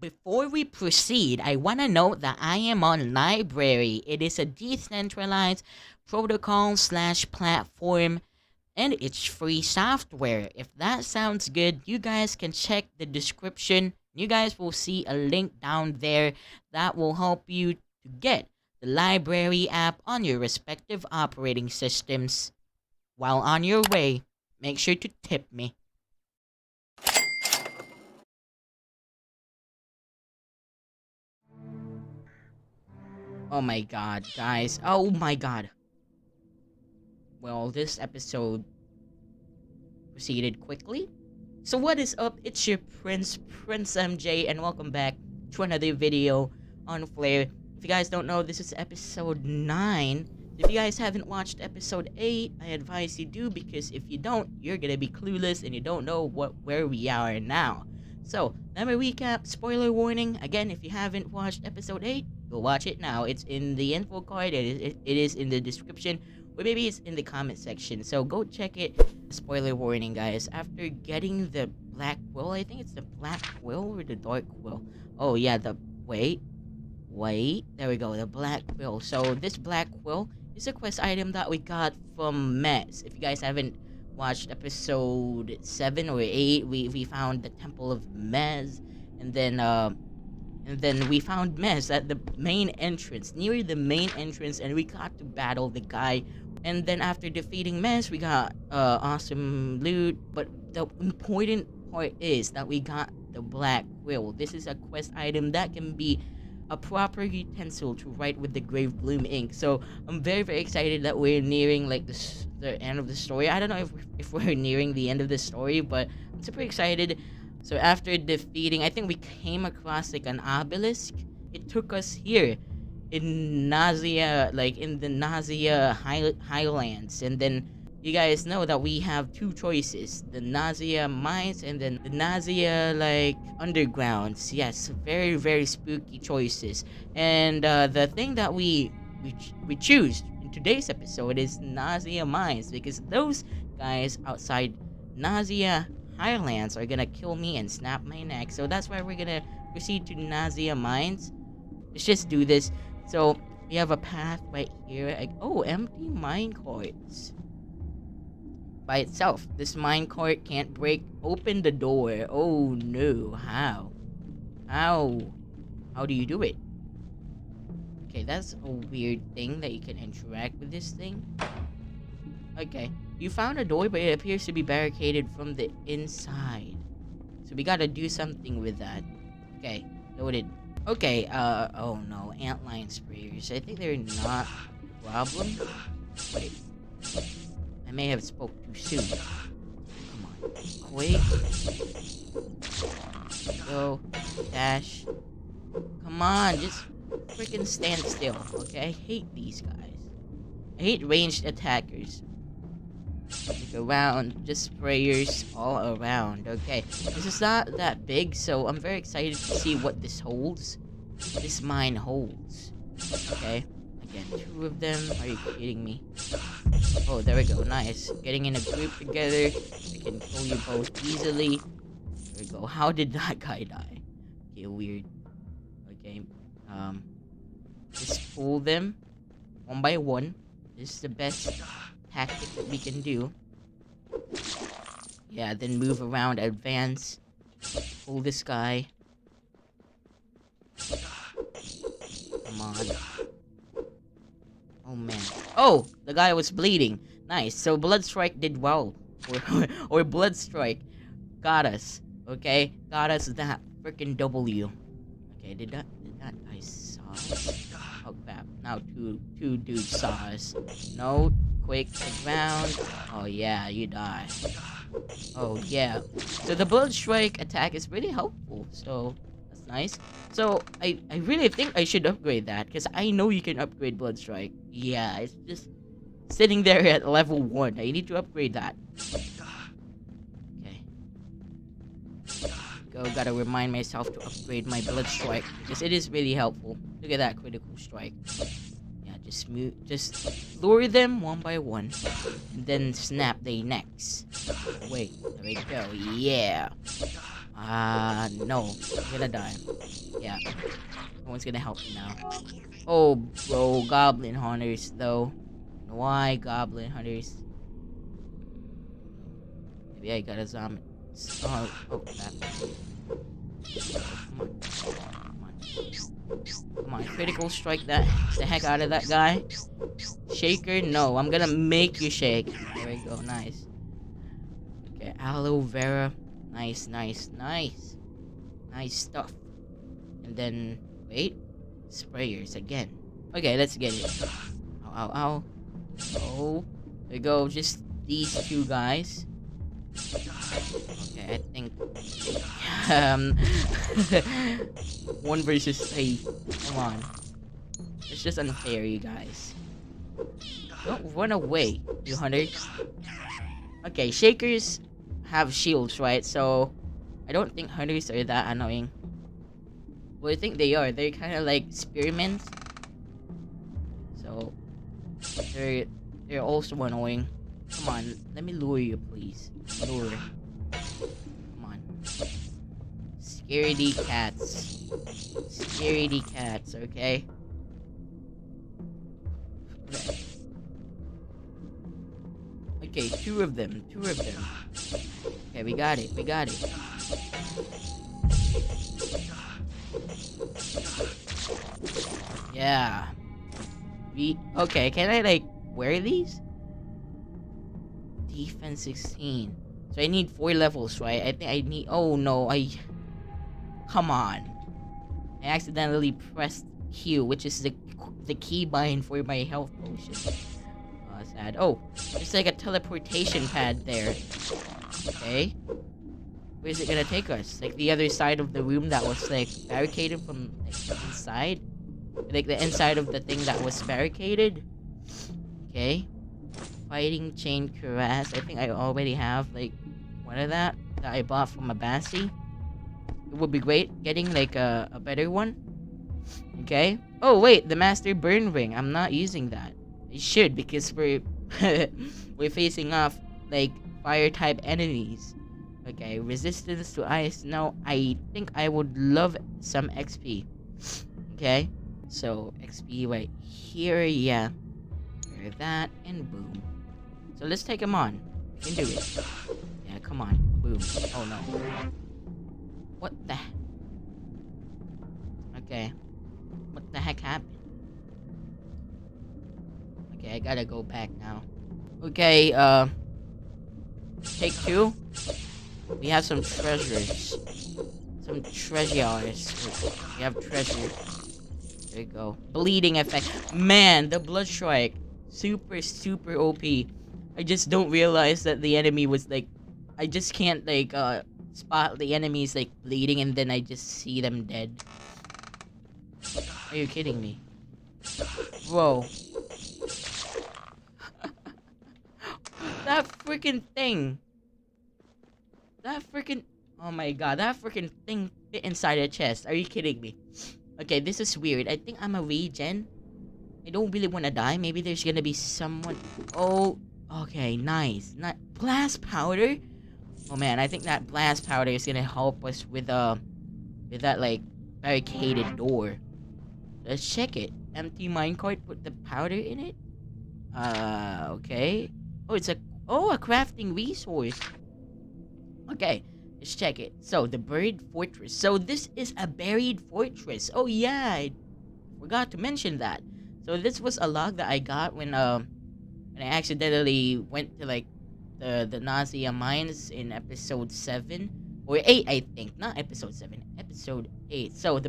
Before we proceed, I want to note that I am on Library. It is a decentralized protocol / platform, and it's free software. If that sounds good, you guys can check the description. You guys will see a link down there that will help you to get the Library app on your respective operating systems. While on your way, make sure to tip me. Oh my god, guys. Oh my god. Well, this episode proceeded quickly. So what is up? It's your Prince MJ, and welcome back to another video on Flare. If you guys don't know, this is episode 9. If you guys haven't watched episode 8, I advise you do, because if you don't, you're gonna be clueless and you don't know where we are now. So, let me recap. Spoiler warning. Again, if you haven't watched episode 8, go watch it now. It's in the info card. It is in the description. Or maybe it's in the comment section. So go check it. Spoiler warning, guys. After getting the black quill, I think it's the black quill or the dark quill. Oh, yeah. Wait. There we go. The black quill. So this black quill is a quest item that we got from Mez. If you guys haven't watched episode 7 or 8, we found the Temple of Mez. And then we found Mez at the main entrance, near the main entrance, and we got to battle the guy. And then after defeating Mez, we got awesome loot. But the important part is that we got the Black Quill. This is a quest item that can be a proper utensil to write with the Gravebloom ink. So I'm very, very excited that we're nearing like the end of the story. I don't know if we're nearing the end of the story, but I'm super excited. So after defeating, I think we came across like an obelisk. It took us here in Nazia, like in the Nazia highlands. And then you guys know that we have two choices, the Nazia mines and then the Nazia like undergrounds. Yes, very, very spooky choices. And the thing that we choose in today's episode is Nazia mines, because those guys outside Nazia Highlands are gonna kill me and snap my neck. So that's why we're gonna proceed to Nazia mines. Let's just do this. So we have a path right here. Oh, empty mine carts by itself. This mine cart can't break open the door. Oh no. How do you do it? Okay, that's a weird thing that you can interact with this thing. Okay, you found a door, but it appears to be barricaded from the inside. So we gotta do something with that. Okay, loaded. Okay, oh no, Antlion Sprayers. I think they're not a problem. Wait, I may have spoke too soon. Come on, quick. Go, dash. Come on, just freaking stand still, okay? I hate these guys. I hate ranged attackers. Look around, just sprayers all around. Okay, this is not that big, so I'm very excited to see what this holds. This mine holds. Okay, again, two of them. Are you kidding me? Oh, there we go. Nice. Getting in a group together. I can kill you both easily. There we go. How did that guy die? Okay, weird. Okay, just pull them one by one. This is the best tactic that we can do. Yeah, then move around, advance, pull this guy. Come on. Oh man. Oh, the guy was bleeding. Nice. So Blood Strike did well, or Blood Strike got us. Okay, got us that freaking W. Okay, did that guy saw us? Oh crap! Now two dudes saw us. No. Quick, the ground. Oh yeah, you die. Oh yeah. So the Blood Strike attack is really helpful. So that's nice. So I really think I should upgrade that, because I know you can upgrade Blood Strike. Yeah, it's just sitting there at level 1. I need to upgrade that. Okay. Go, gotta remind myself to upgrade my Blood Strike, because it is really helpful. Look at that critical strike. Just lure them one by one, and then snap their necks. Wait, there we go. Yeah. No. I'm gonna die. Yeah. No one's gonna help me now. Oh, bro. Goblin Hunters, though. Why Goblin Hunters? Maybe I got a zombie. Oh, oh, come on. Come on. Come on. Critical strike that the heck out of that guy. Shaker? No. I'm gonna make you shake. There we go. Nice. Okay. Aloe Vera. Nice, nice, nice. Nice stuff. And then, wait. Sprayers again. Okay, let's get it. Ow, ow, ow. Oh. There we go. Just these two guys. Okay, I think... one versus three. Come on. It's just unfair, you guys. Don't run away, you hunters. Okay, Shakers have shields, right? So I don't think hunters are that annoying. Well, I think they are. They're kind of like spearmen. So they're also annoying. Come on, let me lure you, please. Lure. Come on. Scaredy cats. Scaredy cats, okay? Okay, two of them. Two of them. Okay, we got it. We got it. Yeah. Okay, can I, like, wear these? Defense 16. So I need 4 levels, right? I think I need... Oh, no. Come on. I accidentally pressed Q, which is the keybind for my health potion. Oh, sad. Oh, there's like a teleportation pad there. Okay. Where's it gonna take us? Like the other side of the room that was like barricaded from like, inside? Like the inside of the thing that was barricaded? Okay. Fighting chain cuirass. I think I already have like one of that I bought from Abassi. It would be great getting like a better one. Okay. Oh wait, the master burn ring. I'm not using that. I should because we're facing off like fire type enemies. Okay, resistance to ice. Now I think I would love some XP. Okay, so XP right here. Yeah, that and boom. So let's take him on. We can do it. Yeah, come on. Boom. Oh no. What the? Okay. What the heck happened? Okay, I gotta go back now. Okay, take two. We have some treasures. Some treasures. We have treasure. There you go. Bleeding effect. Man, the blood strike. Super, super OP. I just don't realize that the enemy was like... I just can't like, spot the enemies like bleeding and then I just see them dead. Are you kidding me? Whoa. That freaking thing. That freaking... Oh my god, that freaking thing fit inside a chest. Are you kidding me? Okay, this is weird. I think I'm a regen. I don't really want to die. Maybe there's gonna be someone. Oh, okay, nice. Not blast powder. Oh man, I think that blast powder is gonna help us with that like barricaded door. Let's check it. Empty minecart. Put the powder in it. Okay. Oh, it's a crafting resource. Okay, let's check it. So the buried fortress. So this is a buried fortress. Oh yeah, I forgot to mention that. So this was a log that I got when I accidentally went to like the Nazia mines in episode 7 or 8, I think. Not episode 7, episode 8. So the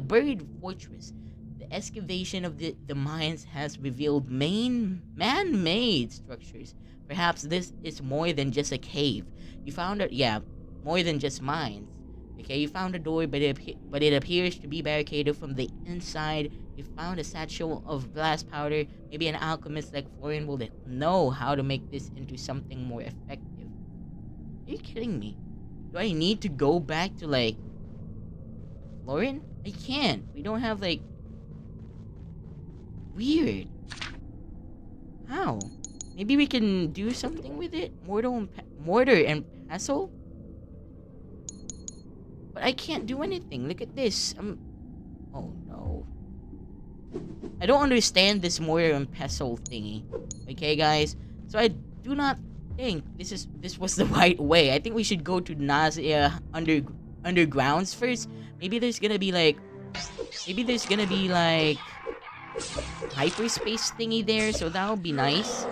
buried fortress. The excavation of the mines has revealed main man-made structures. Perhaps this is more than just a cave. You found it, yeah, more than just mines. Okay, you found a door, but it appears to be barricaded from the inside. You found a satchel of blast powder. Maybe an alchemist like Florian will know how to make this into something more effective. Are you kidding me? Do I need to go back to, like, Florian? I can't. We don't have, like... Weird. How? Maybe we can do something with it? Mortar and pestle? But I can't do anything. Look at this. Oh no. I don't understand this mortar and pestle thingy. Okay, guys. So I do not think this was the right way. I think we should go to Nazia undergrounds first. Maybe there's gonna be like, hyperspace thingy there. So that'll be nice.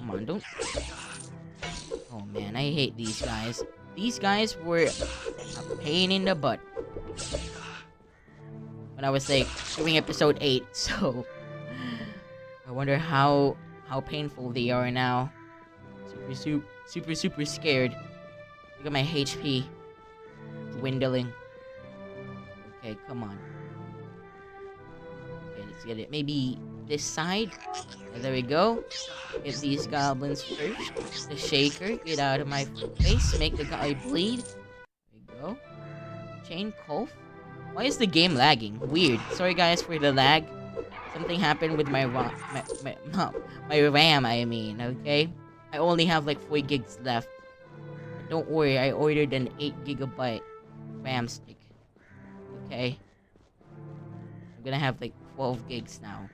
Come on, don't. Oh man, I hate these guys. These guys were a pain in the butt when I was like doing episode 8. So I wonder how painful they are now. Super scared. Look at my HP dwindling. Okay, come on. Okay, let's get it. Maybe this side. There we go. Get these goblins first. The shaker. Get out of my face. Make the guy bleed. There we go. Chain Colf. Why is the game lagging? Weird. Sorry guys for the lag. Something happened with my RAM, I mean, okay? I only have like 4 gigs left. But don't worry, I ordered an 8 GB RAM stick. Okay? I'm gonna have like 12 gigs now.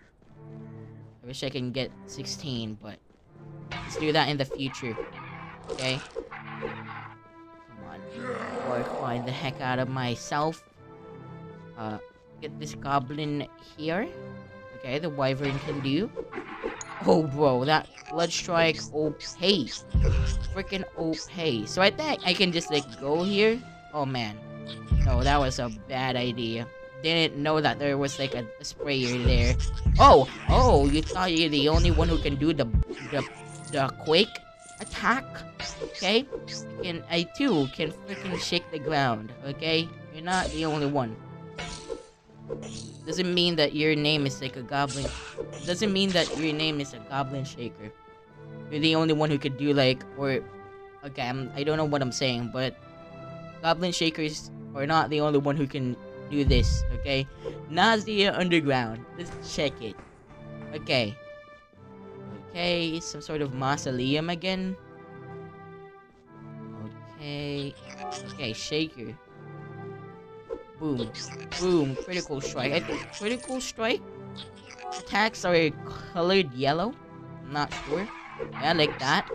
I wish I can get 16, but let's do that in the future. Okay? Come on. Horrifying the heck out of myself. Get this goblin here. Okay, the wyvern can do. Oh, bro, that blood strike OP. Freaking OP. So I think I can just, like, go here. Oh, man. No, that was a bad idea. Didn't know that there was, like, a sprayer there. Oh, you thought you're the only one who can do the quake attack? Okay? And I, too, can freaking shake the ground. Okay? You're not the only one. Doesn't mean that your name is like a goblin. Doesn't mean that your name is a goblin shaker. You're the only one who could do like, or okay, I don't know what I'm saying, but goblin shakers are not the only one who can do this. Okay, Nazia underground. Let's check it. Okay, some sort of mausoleum again. Okay, shaker. Boom, critical strike. I think critical strike attacks are colored yellow. I'm not sure. Yeah, like that.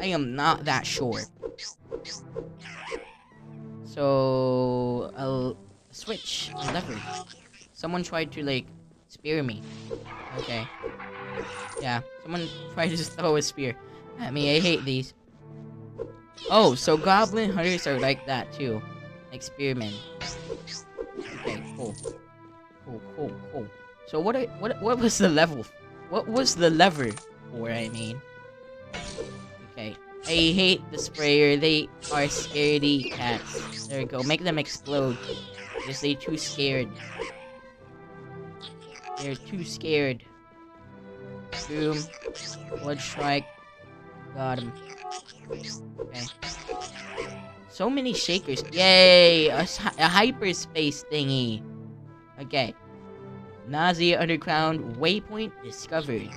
I am not that sure. So, I'll switch a lever. Someone tried to, like, spear me. Okay. Yeah, someone tried to throw a spear at me. I hate these. Oh, so goblin hunters are like that, too. Experiment. Okay, cool. So what was the level? What was the lever for? I mean, okay. I hate the sprayer. They are scaredy cats. There we go. Make them explode. Because they're too scared. They're too scared. Boom. Blood strike. Got him. Okay. So many shakers. Yay! A hyperspace thingy. Okay. Nazia underground waypoint discovered.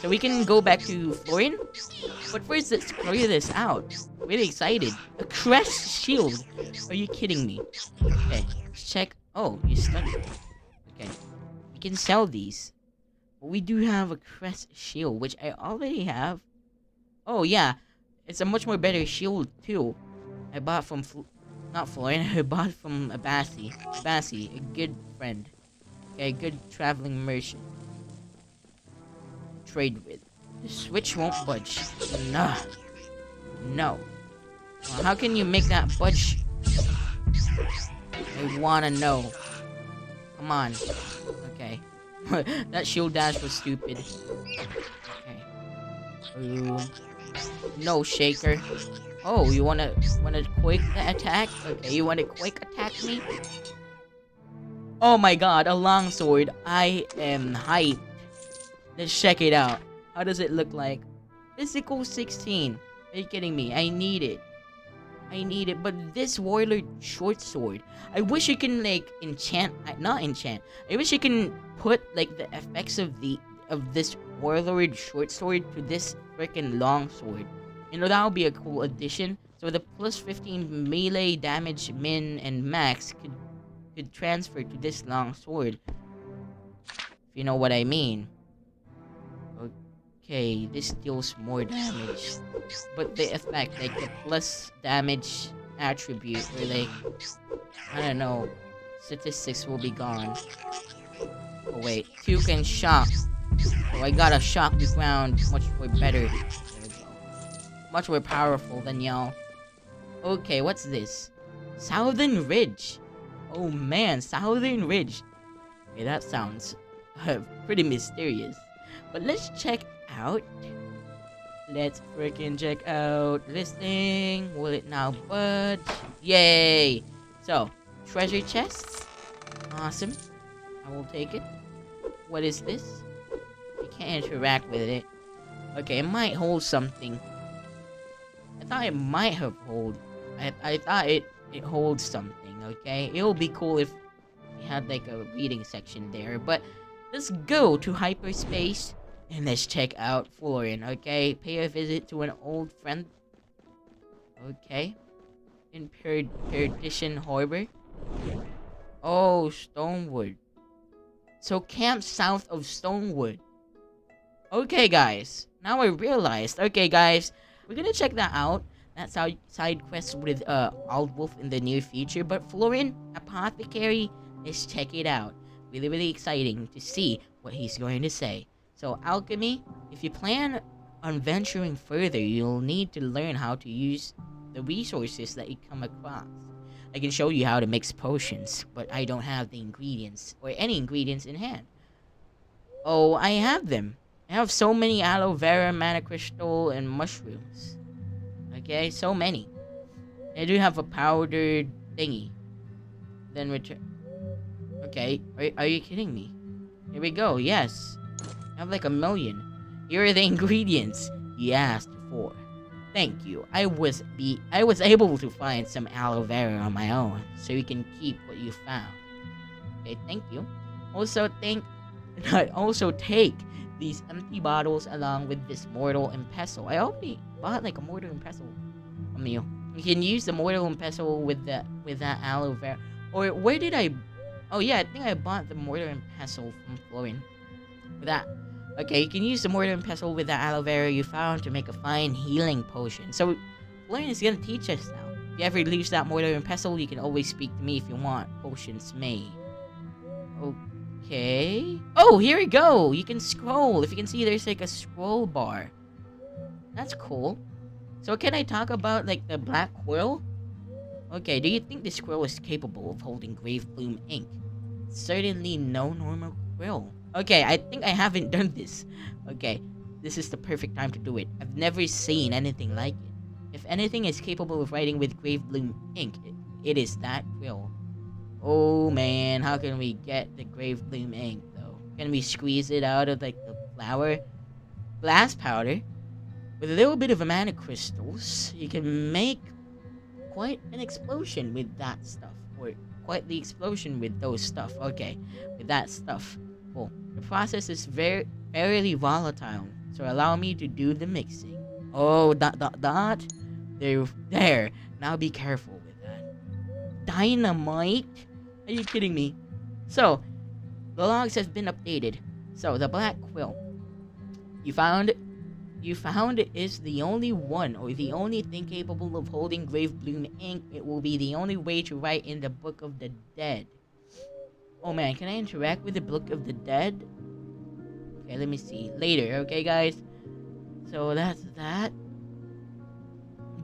So we can go back to Florian. But first, let's clear this out. Really excited. A crash shield. Are you kidding me? Okay. Let's check. Oh, you stuck. Okay. We can sell these. But we do have a crash shield, which I already have. Oh, yeah. It's a much more better shield, too. I bought from I bought from Abassi. Abassi, a good friend. Okay, good traveling merchant. Trade with. The switch won't budge. Nah. No. Well, how can you make that budge? I wanna know. Come on. Okay. That shield dash was stupid. Okay. Ooh. No, shaker. Oh, you wanna quick attack? Okay, you wanna quick attack me? Oh my god, a longsword. I am hyped. Let's check it out. How does it look like? Physical 16. Are you kidding me? I need it. I need it. But this warlord short sword. I wish you can like enchant. Not enchant. I wish you can put like the effects of this warlord short sword to this freaking long sword. You know, that would be a cool addition. So the plus 15 melee damage min and max could transfer to this long sword, if you know what I mean. Okay, this deals more damage, but the effect, like the plus damage attribute, or like, I don't know, statistics will be gone. Oh wait, two can shock. Oh, I gotta shock the ground much more better. There we go. Much more powerful than y'all. Okay, what's this? Southern Ridge. Oh man, Southern Ridge. Okay, that sounds pretty mysterious. But let's check out. Let's freaking check out this thing. Will it now budge? Yay! So, treasure chests. Awesome. I will take it. What is this? I can't interact with it. Okay, it might hold something. I thought it might have hold. I thought it holds something, okay? It'll be cool if we had like a reading section there, but let's go to hyperspace and let's check out Florian, okay? Pay a visit to an old friend. Okay. In Perdition Harbor. Oh, Stonewood. So camp south of Stonewood. Okay, guys. Now I realized. Okay, guys. We're gonna check that out. That's our side quest with Aldwolf in the near future. But Florian, Apothecary, let's check it out. Really, really exciting to see what he's going to say. So, alchemy. If you plan on venturing further, you'll need to learn how to use the resources that you come across. I can show you how to mix potions, but I don't have the ingredients, or any ingredients in hand. Oh, I have them. I have so many aloe vera, mana crystal, and mushrooms. Okay, so many. I do have a powdered thingy. Then return. Okay, are you kidding me? Here we go, yes. I have like 1,000,000. Here are the ingredients you asked for. Thank you. I was able to find some aloe vera on my own, so you can keep what you found. Okay, thank you. Also take these empty bottles along with this mortar and pestle. I already bought like a mortar and pestle meal. You can use the mortar and pestle with that aloe vera. Or where did I? Oh yeah, I think I bought the mortar and pestle from Florian. That. Okay, you can use the mortar and pestle with the aloe vera you found to make a fine healing potion. So, Florian is gonna teach us now. If you ever lose that mortar and pestle, you can always speak to me if you want potions made. Okay. Oh, here we go! You can scroll. If you can see, there's like a scroll bar. That's cool. So, can I talk about like the black quirl? Okay, do you think this quirl is capable of holding Gravebloom ink? Certainly no normal quirl. Okay, I think I haven't done this. Okay, this is the perfect time to do it. I've never seen anything like it. If anything is capable of writing with Gravebloom ink, it is that quill. Oh man, how can we get the Gravebloom ink though? Can we squeeze it out of like the flower? Glass powder? With a little bit of mana crystals, you can make quite an explosion with that stuff. Or quite the explosion with those stuff. Okay, with that stuff. Cool. The process is fairly volatile, so allow me to do the mixing. Oh, dot. There. Now be careful with that. Dynamite? Are you kidding me? So, the logs have been updated. So, the black quill you found is the only one, or the only thing capable of holding Gravebloom ink. It will be the only way to write in the Book of the Dead. Oh man, can I interact with the Book of the Dead? Okay, let me see. Later, okay guys? So that's that.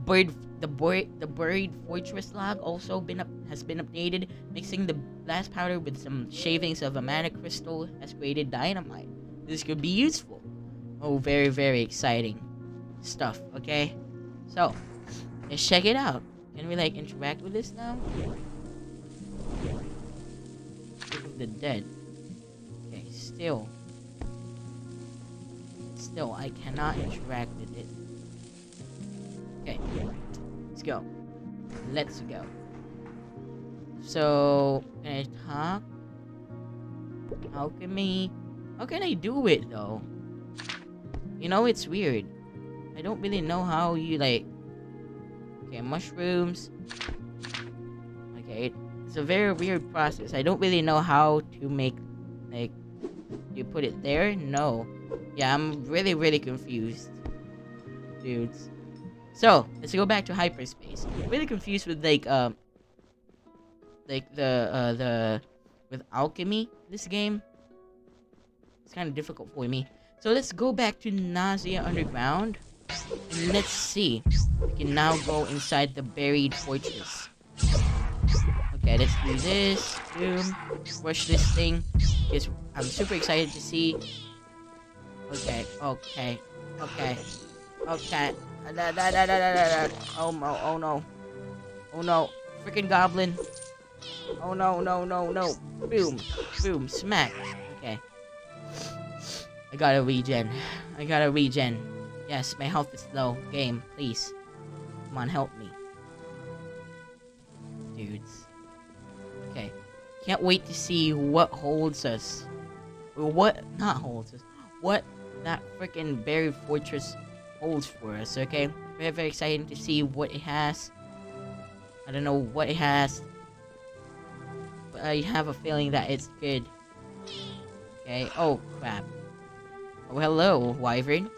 The Buried Fortress log also has been updated. Mixing the glass powder with some shavings of a mana crystal has created dynamite. This could be useful. Oh, very, very exciting stuff, okay? So, let's check it out. Can we like interact with this now? The Dead. Okay, still I cannot interact with it. Okay, let's go. So can I talk? How can I do it though? You know, it's weird. I don't really know how you like Okay, mushrooms. Okay, it's a very weird process. I don't really know how to make, like, do you put it there? No. Yeah, I'm really, really confused, dudes. So, let's go back to hyperspace. I'm really confused with, like, the, with alchemy, this game. It's kind of difficult for me. So let's go back to Nazia Underground. And let's see. We can now go inside the buried fortress. Okay, let's do this. Boom. Rush this thing. Because I'm super excited to see. Okay, okay, okay, okay. Oh no, oh no. Oh no. Freaking goblin. Oh no, no, no, no. Boom. Boom. Smack. Okay. I gotta regen. I gotta regen. Yes, my health is low. Game, please. Come on, help me. Dudes. Okay. Can't wait to see what holds us. Or what not holds us. What that freaking buried fortress holds for us, okay? Very, very exciting to see what it has. I don't know what it has. But I have a feeling that it's good. Okay. Oh, crap. Oh, hello, Wyvern.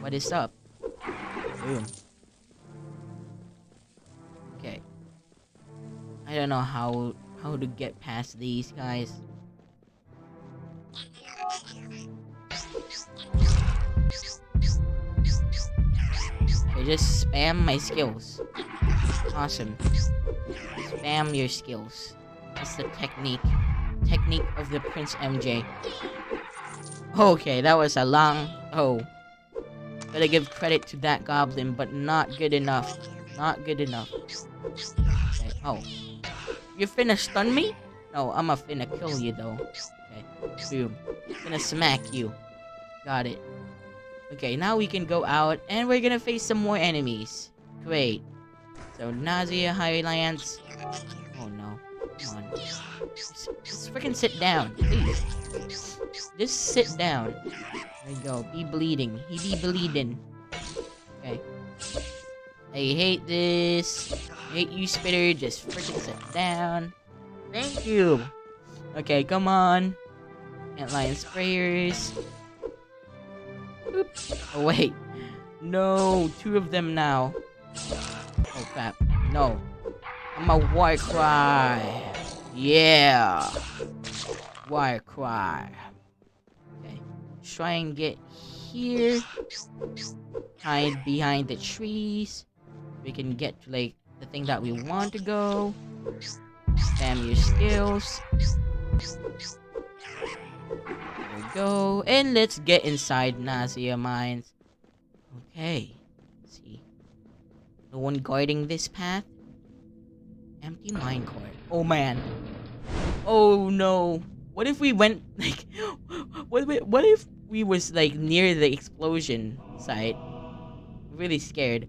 What is up? Boom. Okay. I don't know how to get past these guys. I just spam my skills. Awesome. Spam your skills. That's the technique. Technique of the Prince MJ. Okay, that was a long... Oh. Gotta give credit to that goblin, but not good enough. Not good enough. Okay. Oh. You finna stun me? No, I'ma finna kill you, though. Okay, boom. Gonna smack you. Got it. Okay, now we can go out, and we're gonna face some more enemies. Great. So, Nazia, Highlands. Oh, no. Come on. Just freaking sit down, please. Just sit down. There you go. Be bleeding. He be bleeding. Okay. I hate this. I hate you, Spitter. Just freaking sit down. Thank you. Okay, come on. Antlion Sprayers. Oops. Oh, wait. No. Two of them now. Oh, crap. No. I'm a war cry. Yeah. War cry. Okay. Let's try and get here. Hide behind the trees. We can get to, like, the thing that we want to go. Spam your skills. There we go. And let's get inside Nazia Mines. Okay. Let's see. No one guarding this path? Empty minecart. Oh, man. Oh, no. What if we went, like... what if we was, like, near the explosion site? I'm really scared.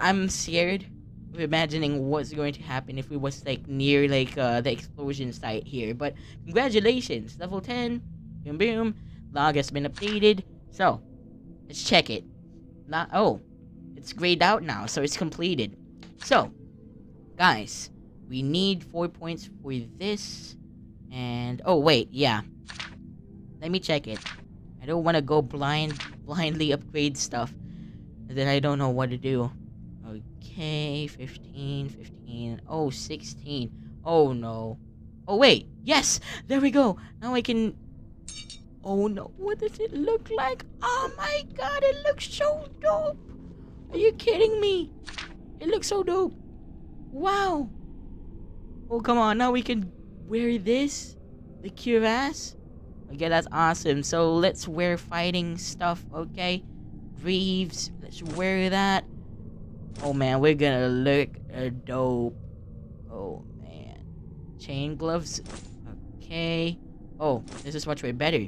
I'm scared of imagining what's going to happen if we was, like, near, like, the explosion site here. But, congratulations. Level 10. Boom, boom. Log has been updated. So, let's check it. Oh. It's grayed out now, so it's completed. So, guys, we need 4 points for this, and... Oh, wait, yeah. Let me check it. I don't want to go blindly upgrade stuff, and then I don't know what to do. Okay, 15, 15... Oh, 16. Oh, no. Oh, wait! Yes! There we go! Now I can... Oh, no. What does it look like? Oh, my God! It looks so dope! Are you kidding me? It looks so dope! Wow! Oh, come on, now we can wear this? The cuirass? Okay, that's awesome. So, let's wear fighting stuff, okay? Greaves, let's wear that. Oh, man, we're gonna look dope. Oh, man. Chain gloves? Okay. Oh, this is much way better.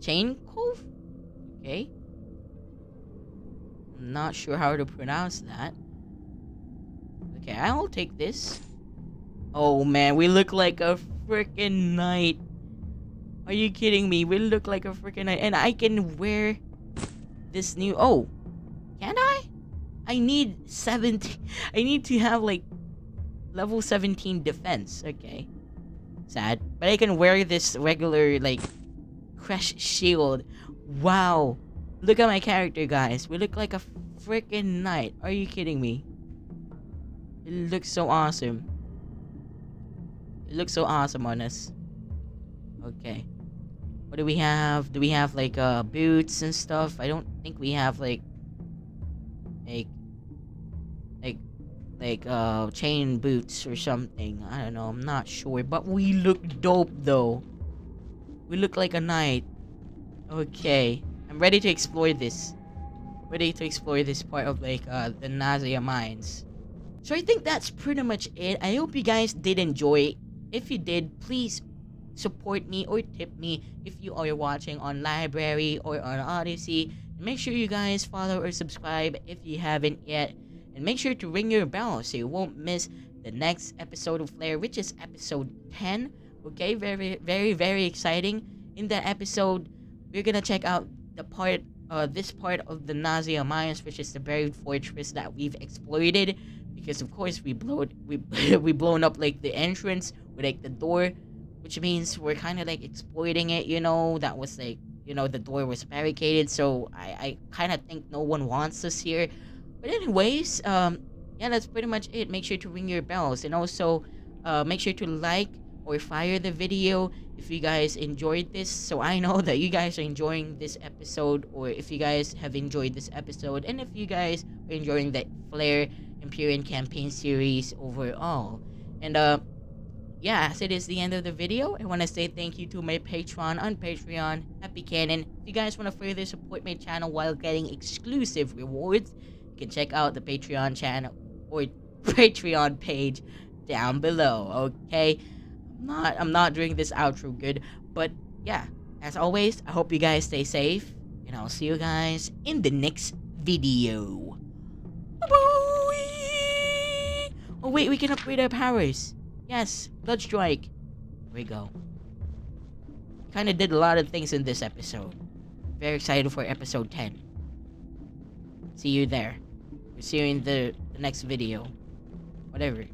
Chain cove? Okay. I'm not sure how to pronounce that. Okay, I'll take this. Oh, man, we look like a freaking knight. Are you kidding me? We look like a freaking knight. And I can wear this new... Oh, can I? I need 17. I need to have like level 17 defense. Okay, sad, but I can wear this regular like crash shield. Wow, look at my character, guys. We look like a freaking knight. Are you kidding me? It looks so awesome. It looks so awesome on us. Okay. What do we have? Do we have like boots and stuff? I don't think we have like chain boots or something. I don't know. I'm not sure. But we look dope though. We look like a knight. Okay. I'm ready to explore this. Ready to explore this part of like the Nazia mines. So I think that's pretty much it. I hope you guys did enjoy. If you did, please support me or tip me if you are watching on Library or on Odyssey. And make sure you guys follow or subscribe if you haven't yet. And make sure to ring your bell so you won't miss the next episode of Flare, which is episode 10. Okay, very, very, very exciting. In that episode, we're gonna check out the part, this part of the Nazia mines, which is the buried fortress that we've exploited, because of course we blown up like the entrance with like the door. Which means we're kind of like exploiting it, you know. That was like, you know, the door was barricaded, so I kind of think no one wants us here. But anyways, yeah, that's pretty much it. Make sure to ring your bells, and also make sure to like or fire the video if you guys enjoyed this, so I know that you guys are enjoying this episode, or if you guys have enjoyed this episode, and if you guys are enjoying that Flare Empyrean campaign series overall. And yeah, as it is the end of the video, I want to say thank you to my Patreon on Patreon, Happy Cannon. If you guys want to further support my channel while getting exclusive rewards, you can check out the Patreon channel or Patreon page down below. Okay, I'm not doing this outro good, but yeah, as always, I hope you guys stay safe, and I'll see you guys in the next video. Bye-bye. Oh wait, we can upgrade our powers. Yes, Blood Strike. Here we go. Kind of did a lot of things in this episode. Very excited for episode 10. See you there. We'll see you in the next video. Whatever.